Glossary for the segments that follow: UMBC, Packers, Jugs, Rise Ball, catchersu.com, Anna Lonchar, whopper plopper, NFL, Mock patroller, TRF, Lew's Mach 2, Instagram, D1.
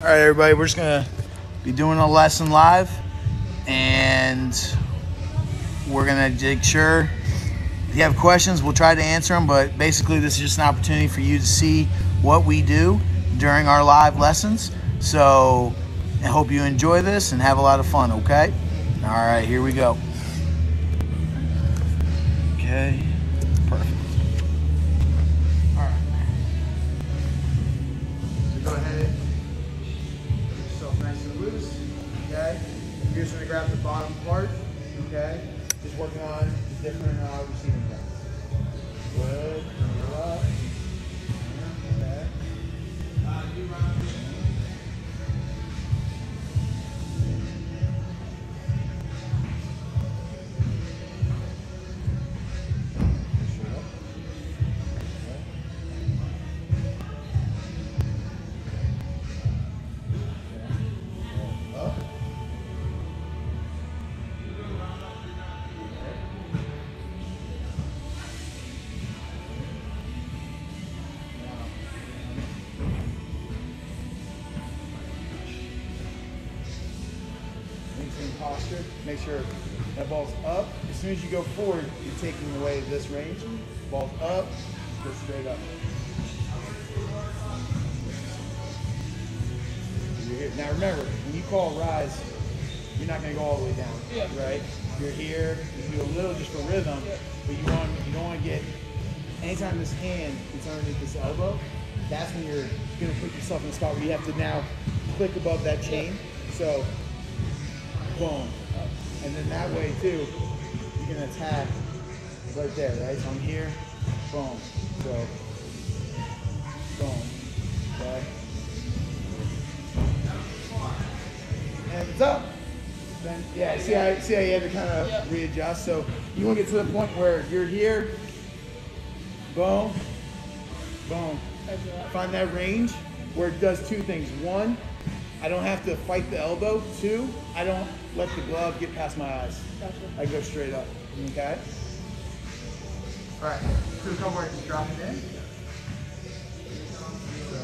All right, everybody, we're just going to be doing a lesson live, and we're going to make sure if you have questions, we'll try to answer them, but basically this is just an opportunity for you to see what we do during our live lessons. So I hope you enjoy this and have a lot of fun, okay? All right, here we go. Okay, perfect. All right. So go ahead. Nice and loose, okay? You're just going to grab the bottom part, okay? Just working on different receiving things. Good, turn it up, okay? You run. Posture, make sure that ball's up. As soon as you go forward, you're taking away this range. Ball's up, go straight up. You're here. Now remember, when you call rise, you're not going to go all the way down, right? You're here, you do a little just for rhythm, but you don't want to get, anytime this hand is underneath this elbow, that's when you're going to put yourself in a spot where you have to now click above that chain. So, boom. And then that way too, you can attack right there, right? So I'm here, boom. So, boom. Okay. And if it's up, then yeah. See how you had to kind of readjust. So you want to get to the point where you're here, boom, boom. Find that range where it does two things. One, I don't have to fight the elbow. Two, I don't let the glove get past my eyes. Gotcha. I go straight up, okay? All right, so come where I just drop it in. So,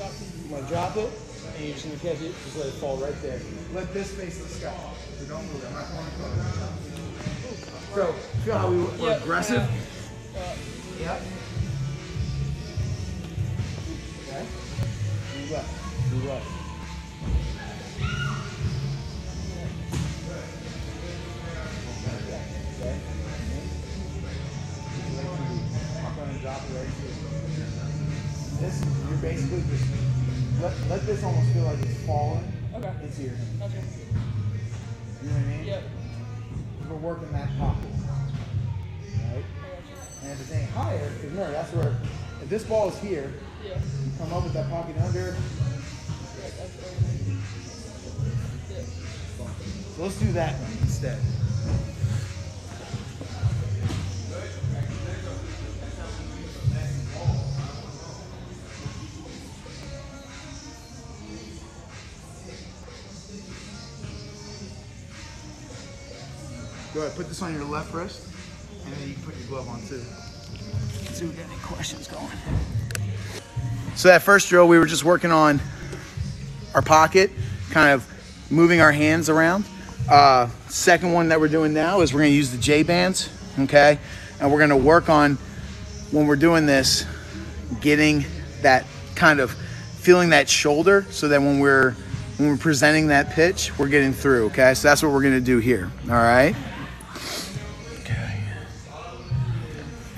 I'm gonna drop it, and you're just gonna catch it, just let it fall right there. Let this face the sky, so don't move it. I'm not going to. So, feel how we're aggressive? Yep. Okay, move left, move left. This, you're basically just let this almost feel like it's falling. Okay. It's here. Okay. You know what I mean? Yep. We're working that pocket, right? And if it ain't higher, because remember that's where if this ball is here, you come up with that pocket under. So let's do that one instead. Go ahead, put this on your left wrist, and then you put your glove on too. Let's see if we got any questions going. So that first drill, we were just working on our pocket, kind of moving our hands around. Second one that we're doing now is we're gonna use the J bands, okay? And we're gonna work on, when we're doing this, getting that kind of, feeling that shoulder so that when we're presenting that pitch, we're getting through, okay? So that's what we're gonna do here, all right?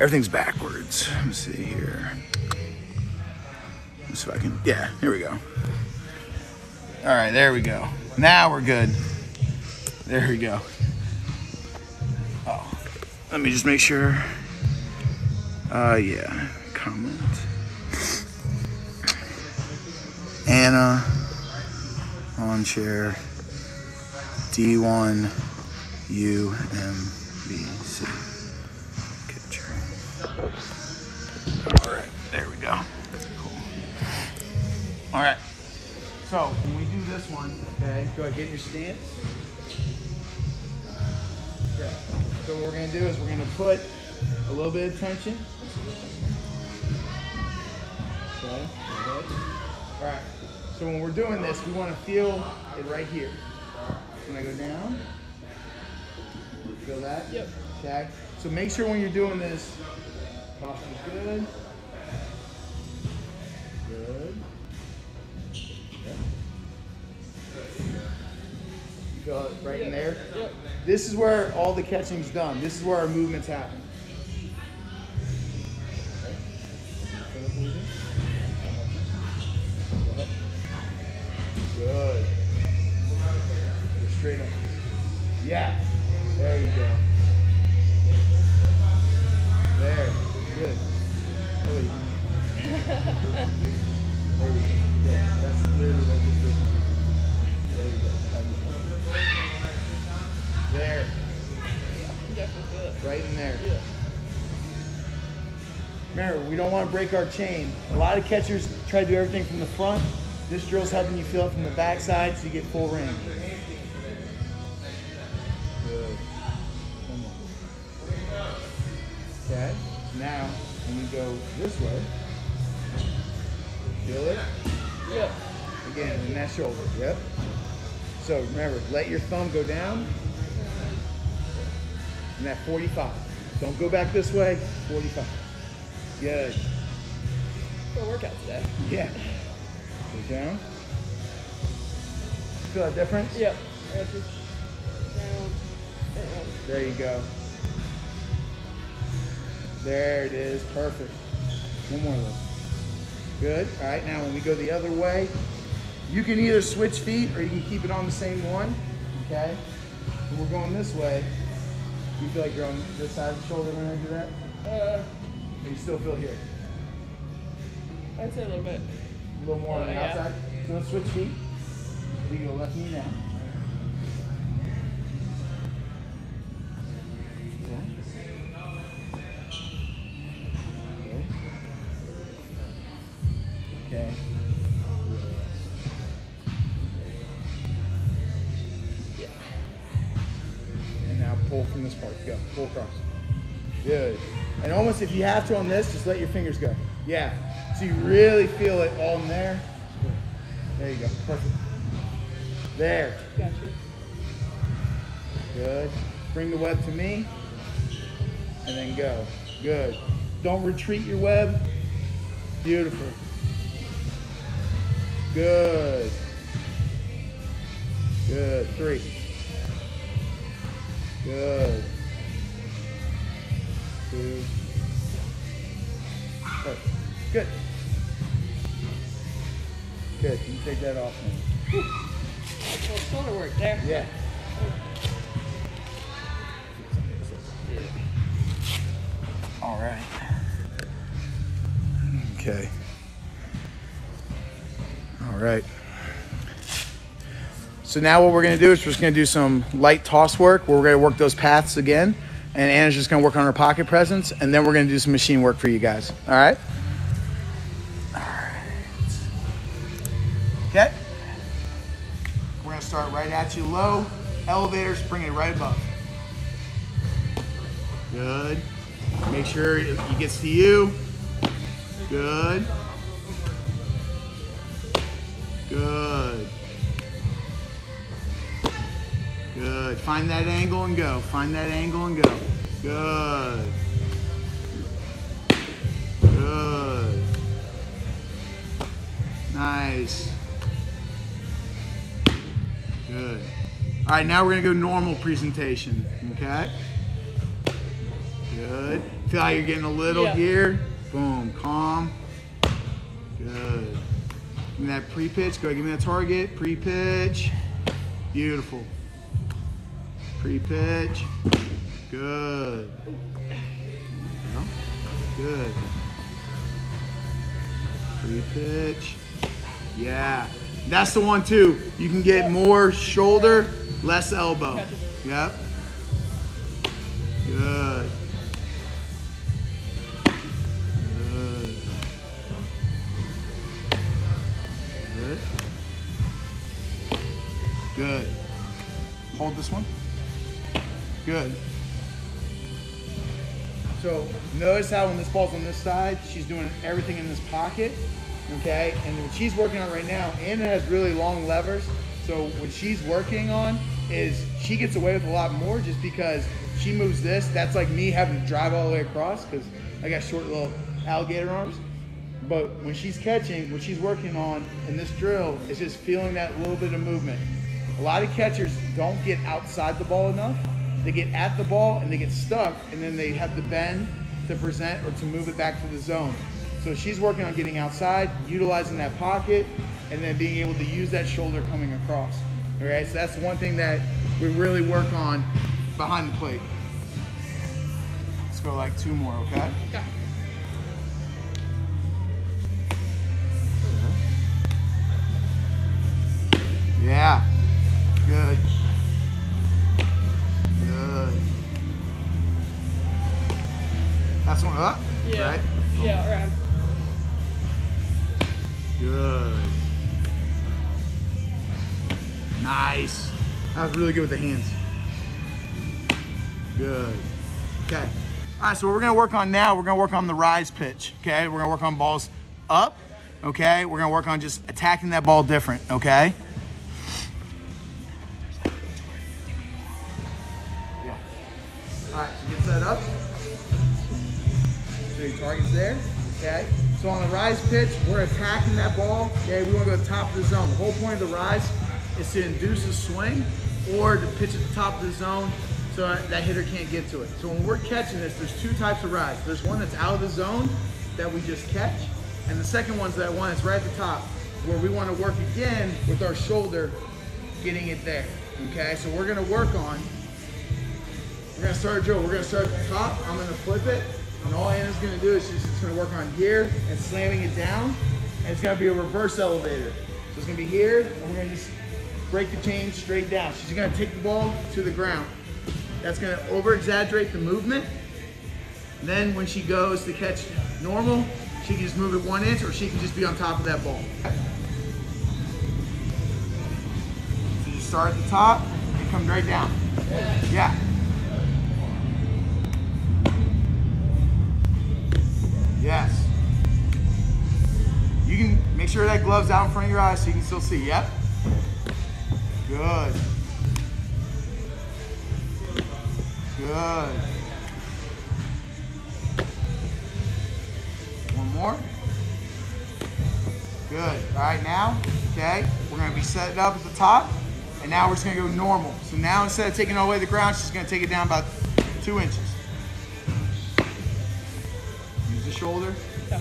Everything's backwards. Let me see here. Let's see if I can, here we go. All right, there we go. Now we're good. There we go. Oh, let me just make sure. Comment. Anna Lonchar, D1 UMBC. All right, there we go. Cool. All right, so when we do this one, okay, go ahead, get in your stance. Okay. So what we're gonna do is we're gonna put a little bit of tension. Okay, all right, so So when we're doing this, we want to feel it right here. When I go down, feel that? Yep. Tag. So make sure when you're doing this, posture's good. Good. Yep. You feel it right in there? Yep. This is where all the catching's done. This is where our movements happen. Good. Straight up. Yeah. There you go. There. Good. There you go. Yeah, that's literally what you do. There you go. There. Yeah, right in there. Yeah. Remember, we don't want to break our chain. A lot of catchers try to do everything from the front. This drill's helping you feel it from the backside so you get full range. Good. Come on. Okay. Now, when we go this way, feel it? Yep. Again, in that shoulder. Yep. So remember, let your thumb go down. And that 45. Don't go back this way. 45. Good. Good workout today. Yeah. Go down. Feel that difference? Yep. There you go. There it is. Perfect. One more of those. Good. All right. Now when we go the other way, you can either switch feet or you can keep it on the same one. Okay. When we're going this way, you feel like you're on this side of the shoulder when I do that? And you still feel here? I'd say a little bit. A little more on the outside. Yeah. So let's switch feet. We go left knee now. Okay. Yeah. And now pull from this part. Go. Pull across. Good. And almost if you have to on this, just let your fingers go. Yeah. So you really feel it all in there. There you go. Perfect. There. Gotcha. Good. Bring the web to me. And then go. Good. Don't retreat your web. Beautiful. Good. Good. Three. Good. Two. Perfect. Good. Good. You can take that off now. That's a little shoulder work there. Yeah. All right. Okay. All right. So now what we're going to do is we're just going to do some light toss work. We're going to work those paths again. And Anna's just going to work on her pocket presence. And then we're going to do some machine work for you guys. All right? Okay, we're gonna start right at you, low, elevators, bring it right above. Good, make sure it gets to you. Good. Good. Good, find that angle and go, find that angle and go. Good. Good. Nice. Good. All right, now we're gonna go normal presentation, okay? Good. Feel how you're getting a little here. Boom, calm. Good. Give me that pre-pitch, go give me that target. Pre-pitch, beautiful. Pre-pitch, good. Good. Pre-pitch, yeah. That's the one too. You can get more shoulder, less elbow. Yep. Good. Good. Good. Good. Hold this one. Good. So notice how when this ball's on this side, she's doing everything in this pocket. okay? And what she's working on right now, Anna has really long levers, so what she's working on is she gets away with a lot more just because she moves this. That's like me having to drive all the way across because I got short little alligator arms. But when she's catching, what she's working on in this drill is just feeling that little bit of movement. A lot of catchers don't get outside the ball enough. They get at the ball and they get stuck, and then they have to bend to present or to move it back to the zone. So she's working on getting outside, utilizing that pocket, and then being able to use that shoulder coming across. All right, so that's one thing that we really work on behind the plate. Let's go like two more, okay? Yeah. Yeah, good. Good. That's one up, yeah. Right? Yeah, right. Good. Nice. That was really good with the hands. Good. Okay. All right, so what we're gonna work on now, we're gonna work on the rise pitch, okay? We're gonna work on balls up, okay? We're gonna work on just attacking that ball different, okay? All right, so get set up. So your target's there, okay? So on the rise pitch, we're attacking that ball, okay? We wanna go to the top of the zone. The whole point of the rise is to induce a swing or to pitch at the top of the zone so that hitter can't get to it. So when we're catching this, there's two types of rise. There's one that's out of the zone that we just catch, and the second one's that one that's right at the top where we wanna work again with our shoulder getting it there, okay? So we're gonna work on we're gonna start at the top. I'm gonna flip it, and all Anna's gonna do is she's just gonna work on here and slamming it down, and it's gonna be a reverse elevator. So it's gonna be here, and we're gonna just break the chain straight down. She's gonna take the ball to the ground. That's gonna over-exaggerate the movement. Then when she goes to catch normal, she can just move it 1 inch, or she can just be on top of that ball. So you start at the top, and come right down. Yeah. Yes. You can make sure that glove's out in front of your eyes so you can still see. Yep. Good. Good. One more. Good. All right, now, okay, we're going to be setting up at the top, and now we're just going to go normal. So now instead of taking all the way to the ground, she's going to take it down about 2 inches. Shoulder. Yeah.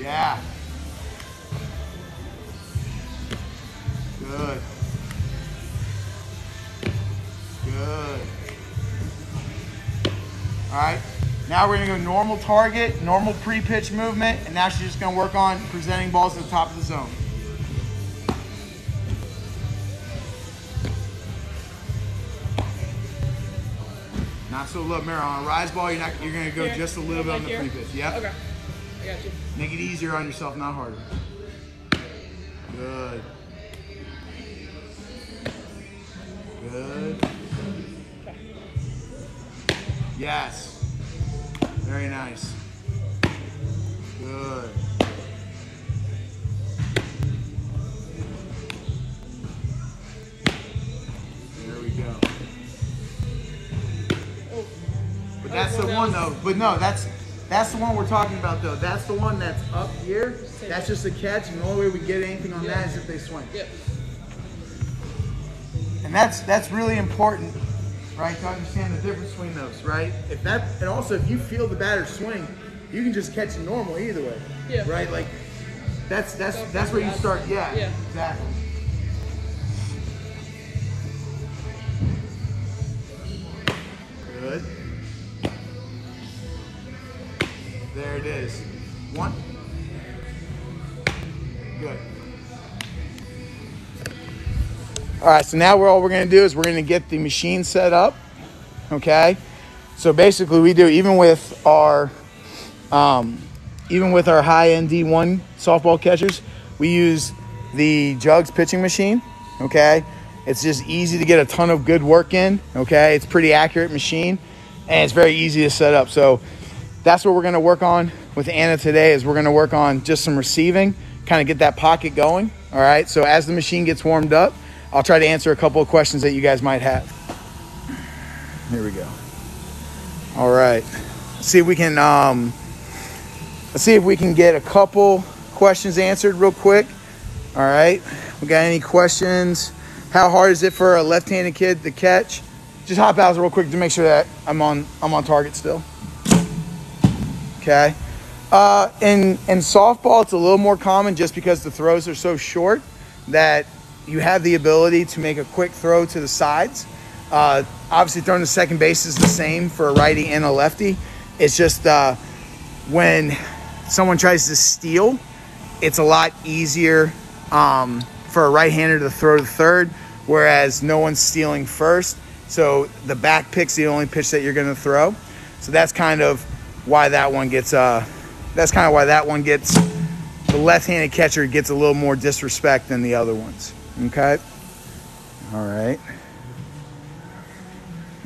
Yeah. Good. Good. All right. Now we're gonna go normal target, normal pre-pitch movement, and now she's just gonna work on presenting balls at the top of the zone. Not so low mirror. On a rise ball, you're gonna go here, just a little bit on the free pitch. Yep. Okay. I got you. Make it easier on yourself, not harder. Good. Good. Yes. Very nice. Good. There we go. That's the one though, but no, that's the one we're talking about though. That's the one that's up here. That's just a catch, and the only way we get anything on that is if they swing. Yep. And that's really important, right? To understand the difference between those, right? If that, and also if you feel the batter swing, you can just catch it normal either way, yeah. Right? Like that's where you start. Yeah, yeah. Exactly. Good. There it is. One. Good. All right, so now all we're going to do is we're going to get the machine set up, okay? So basically we do, even with our high-end D1 softball catchers, we use the Jugs pitching machine, okay? It's just easy to get a ton of good work in, okay? It's a pretty accurate machine, and it's very easy to set up. So that's what we're going to work on with Anna today is we're going to work on just some receiving, kind of get that pocket going. All right. So as the machine gets warmed up, I'll try to answer a couple of questions that you guys might have. Here we go. All right. Let's see if we can get a couple questions answered real quick. All right. We got any questions? How hard is it for a left-handed kid to catch? Just hop out real quick to make sure that I'm on target still. Okay. In softball, it's a little more common just because the throws are so short that you have the ability to make a quick throw to the sides. Obviously, throwing to second base is the same for a righty and a lefty. It's just when someone tries to steal, it's a lot easier for a right-hander to throw to third, whereas no one's stealing first. So the back pick's the only pitch that you're going to throw. So that's kind of why that one gets the left-handed catcher gets a little more disrespect than the other ones. Okay. All right.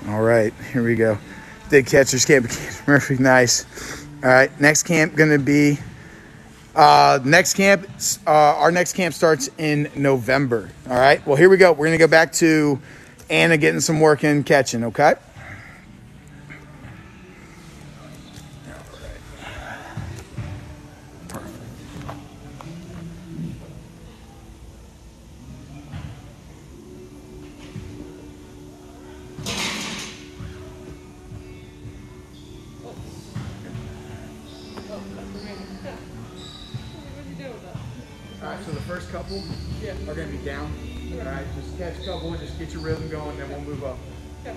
All right, here we go. Did catchers camp Murphy? Nice. All right, our next camp starts in November. All right. Well, here we go. We're gonna go back to Anna getting some work in catching. Okay. So the first couple are going to be down. All right, just catch a couple, just get your rhythm going, then we'll move up. Yeah.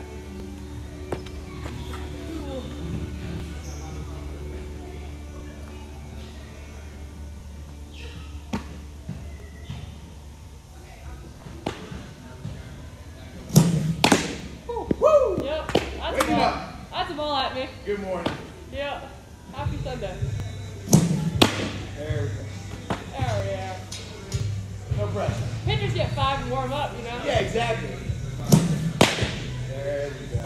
Woo! Yep, that's a ball. That's a ball at me. Good morning. Yep, happy Sunday. There we go. No pressure. Pitchers get 5 and warm up, you know? Yeah, exactly. There we go.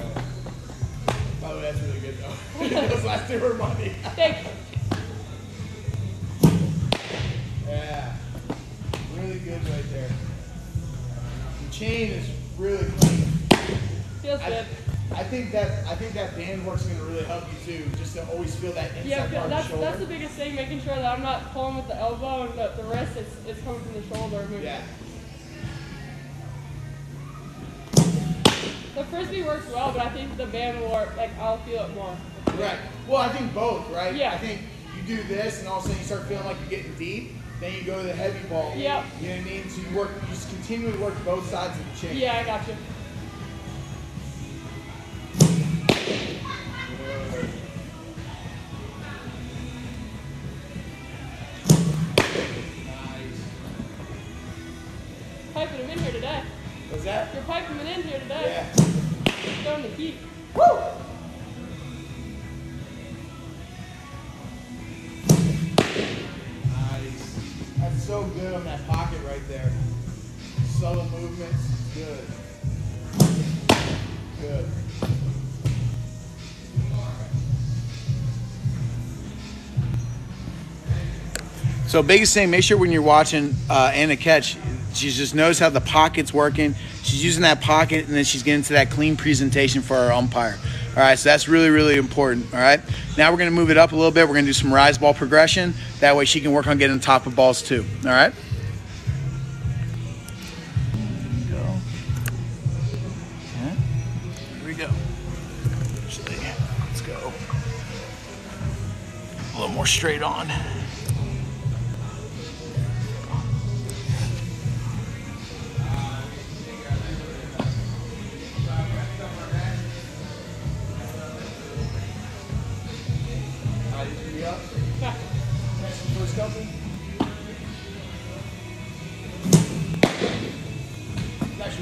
By the way, that's really good, though. Those last 2 were money. Thank you. Yeah. Really good right there. The chain is really clean. Feels good. I think that band work's going to really help you, too, just to always feel that inside part of the shoulder. That's the biggest thing, making sure that I'm not pulling with the elbow and the wrist, it's coming from the shoulder. Moving. Yeah. The frisbee works well, but I think the band will work, like, I'll feel it more. Right. Well, I think both, right? Yeah. I think you do this, and all of a sudden you start feeling like you're getting deep. Then you go to the heavy ball. Yeah. You know what I mean? So you just continually work both sides of the chain. Yeah, I got you. Piping them in here today. What's that? You're piping them in here today. Yeah. Throwing the heat. Woo! Nice. That's so good on that pocket right there. Subtle movements. Good. Good. So biggest thing, make sure when you're watching Anna catch, she just knows how the pocket's working. She's using that pocket, and then she's getting to that clean presentation for our umpire. All right, so that's really, really important, all right? Now we're going to move it up a little bit. We're going to do some rise ball progression. That way she can work on getting on top of balls too, all right? Here we go. Actually, let's go a little more straight on.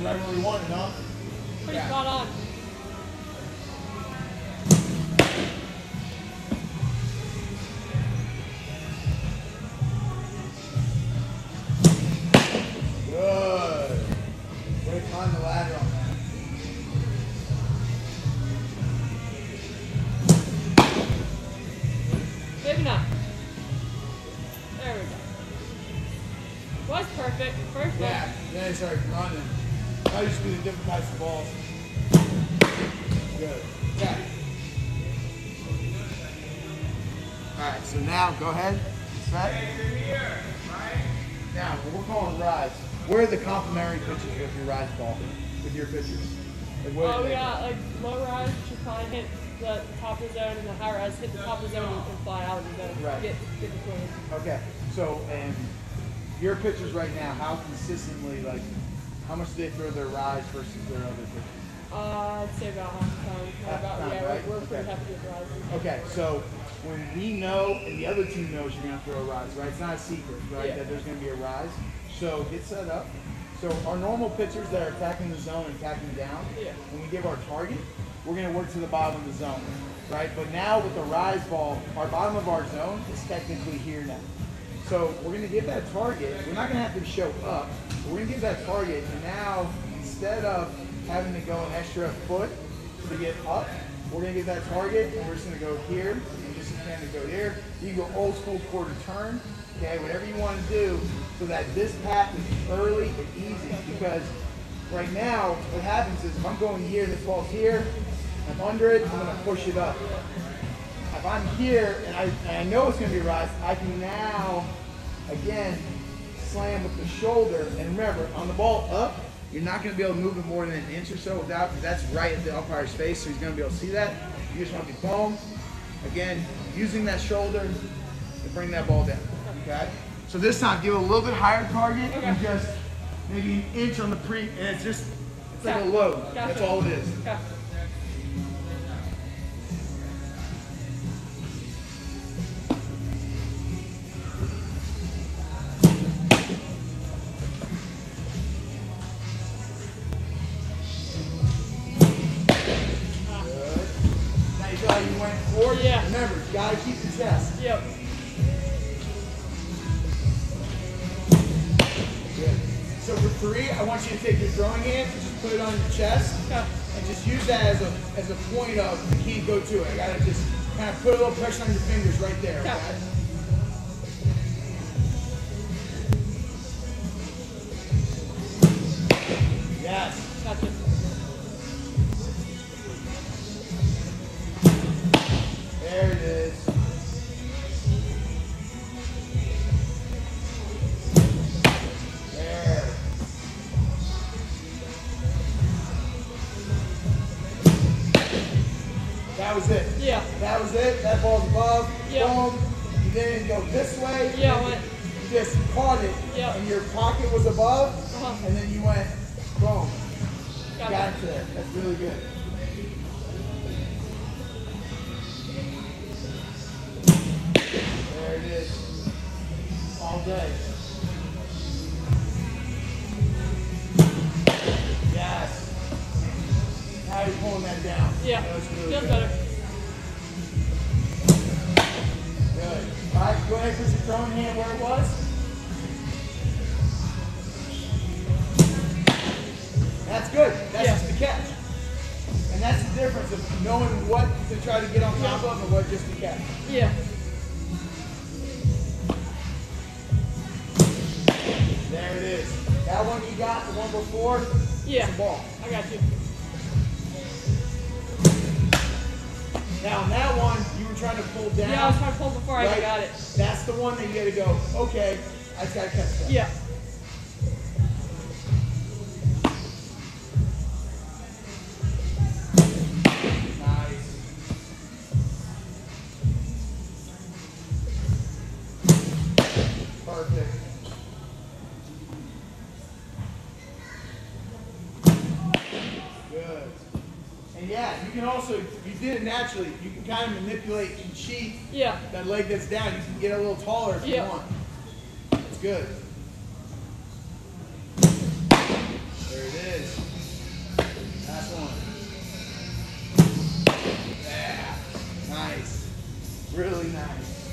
Right where we want it, huh? Pretty spot on. Good. Way to climb the ladder on that. Maybe not. back, and then I started running. I used to be the different types of balls. Good. Okay. All right, so now go ahead. Set. Here, right? Now, we're calling rise. Where are the complimentary pitches with your rise ball, with your pitchers? Like, oh, yeah, like low rise should probably hit the top of the zone, and the high rise hit the top of the zone and fly out of the zone. Right. Get the swing. Okay, so, and your pitchers right now, how consistently, like, how much do they throw their rise versus their other pitches? I'd say about half the time. Right? We're pretty happy with rise. Okay, so when we know and the other team knows you're going to throw a rise, right? It's not a secret, right, that there's going to be a rise. So get set up. So our normal pitchers that are attacking the zone and attacking down, when we give our target, we're going to work to the bottom of the zone, right? But now with the rise ball, our bottom of our zone is technically here now. So we're going to give that target. We're not going to have to show up. We're going to give that target, and now instead of having to go an extra foot to get up, we're going to give that target, and we're just going to go here, and just kind of go here. You can go old school quarter turn, okay, whatever you want to do, so that this path is early and easy. Because right now, what happens is if I'm going here, this ball's here, I'm under it, I'm going to push it up. If I'm here, and I know it's going to be rise, I can now, again, slam with the shoulder. And remember, on the ball up, you're not going to be able to move it more than an inch or so without, because that's right at the umpire's face, so he's going to be able to see that. You just want to be boom. Again, using that shoulder to bring that ball down, okay? So this time, give it a little bit higher target, and just maybe an inch on the pre, and it's just, it's like a load. That's all it is. Okay. Remember, you gotta keep the chest. Yep. Good. So for three, I want you to take your throwing hand and just put it on your chest, and just use that as a point of you can't go to it. I gotta just kind of put a little pressure on your fingers right there. Okay? Yes. Gotcha. There it is. There. That was it. Yeah. That was it. That ball's above. Yeah. Boom. You didn't go this way. Yeah. You just caught it. Yeah. And your pocket was above. Uh-huh. And then you went, boom. Got it there. That's really good. There it is. All day. Yes. Now you're pulling that down. Yeah. That was really good. Better. Good. All right, go ahead and put your throwing hand where it was. That's good. That's just the catch. And that's the difference of knowing what to try to get on top of and what just to catch. Yeah. There it is. That one you got, the one before, it's the ball. I got you. Now, on that one, you were trying to pull down. Yeah, I was trying to pull before I got it. That's the one that you got to go, okay, I just got to catch that. Yeah. Nice. Perfect. Yeah, you can also, you did it naturally. You can kind of manipulate and cheat that leg that's down. You can get a little taller if you want. That's good. There it is. Last one. Yeah. Nice. Really nice.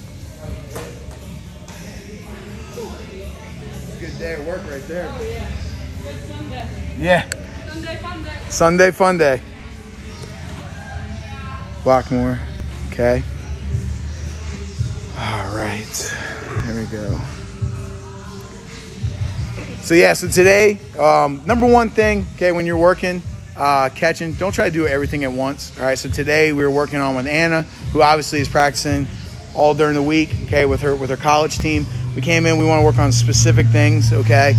Good day at work right there. Oh, yeah. Good Sunday. Yeah. Sunday fun day. Sunday fun day. Blockmore, okay. All right, there we go. So yeah, so today, number one thing, okay, when you're working, catching, don't try to do everything at once, all right? So today we were working on with Anna, who obviously is practicing all during the week, okay, with her college team. We came in, we want to work on specific things, okay,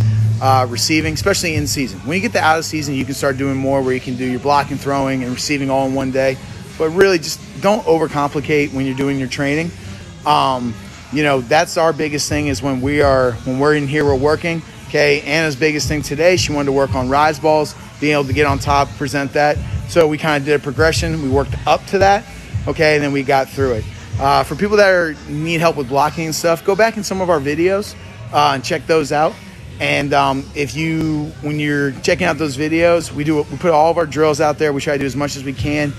receiving, especially in season. When you get the out of season, you can start doing more where you can do your blocking, throwing, and receiving all in one day. But really just don't overcomplicate when you're doing your training. You know, that's our biggest thing is when we're in here, we're working. Okay, Anna's biggest thing today, she wanted to work on rise balls, being able to get on top, present that. So we kind of did a progression. We worked up to that, okay, and then we got through it. For people that need help with blocking and stuff, go back in some of our videos and check those out. And when you're checking out those videos, we put all of our drills out there. We try to do as much as we can.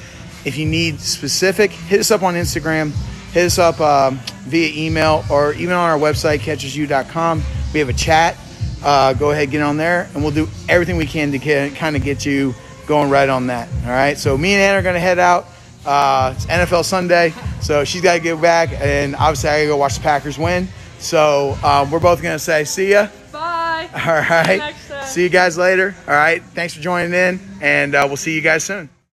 If you need specific, hit us up on Instagram, hit us up via email, or even on our website, catchersu.com. We have a chat. Go ahead, get on there, and we'll do everything we can to kind of get you going right on that. All right, so me and Anna are going to head out. It's NFL Sunday, so she's got to get back, and obviously I got to go watch the Packers win. So we're both going to say see ya. Bye. All right. See you guys later. All right, thanks for joining in, and we'll see you guys soon.